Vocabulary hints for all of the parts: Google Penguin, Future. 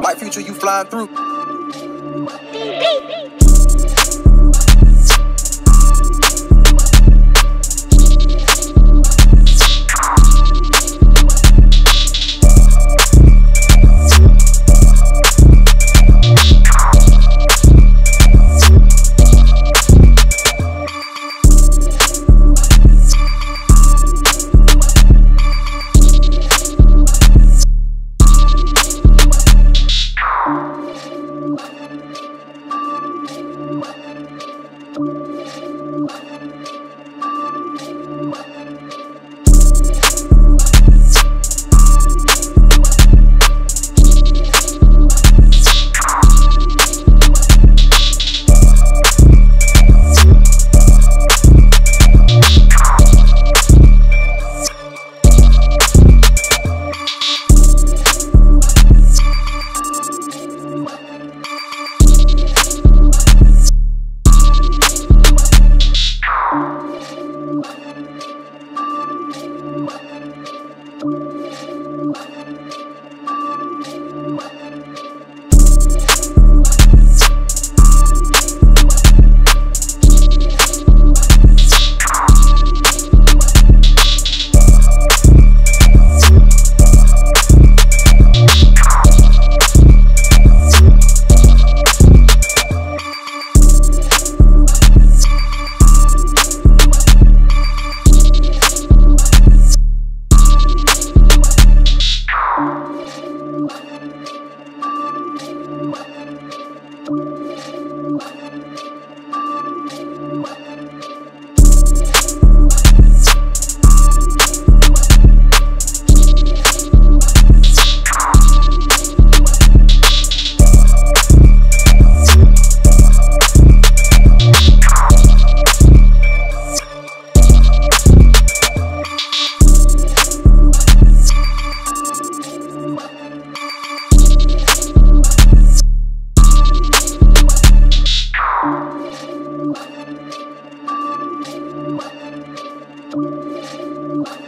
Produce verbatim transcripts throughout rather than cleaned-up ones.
My future, you flying through.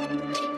Thank you.